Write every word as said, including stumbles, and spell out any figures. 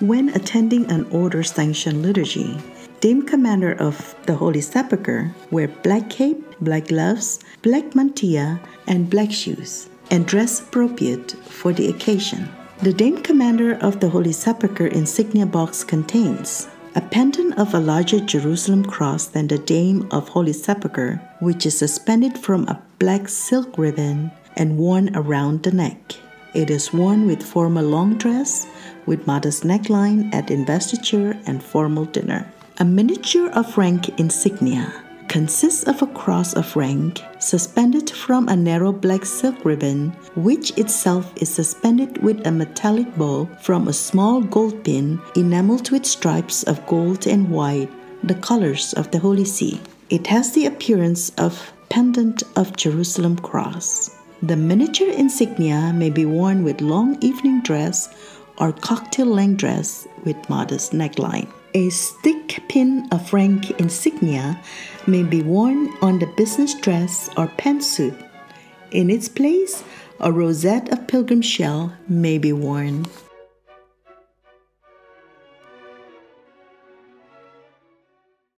When attending an order-sanctioned liturgy, Dame Commander of the Holy Sepulchre wear black cape, black gloves, black mantilla, and black shoes, and dress appropriate for the occasion. The Dame Commander of the Holy Sepulchre insignia box contains a pendant of a larger Jerusalem cross than the Dame of Holy Sepulchre, which is suspended from a black silk ribbon and worn around the neck. It is worn with formal long dress, with modest neckline at investiture and formal dinner. A miniature of rank insignia consists of a cross of rank suspended from a narrow black silk ribbon, which itself is suspended with a metallic bow from a small gold pin enameled with stripes of gold and white, the colors of the Holy See. It has the appearance of pendant of Jerusalem cross. The miniature insignia may be worn with long evening dress or cocktail-length dress with modest neckline. A stick pin of rank insignia may be worn on the business dress or pantsuit. In its place, a rosette of pilgrim shell may be worn.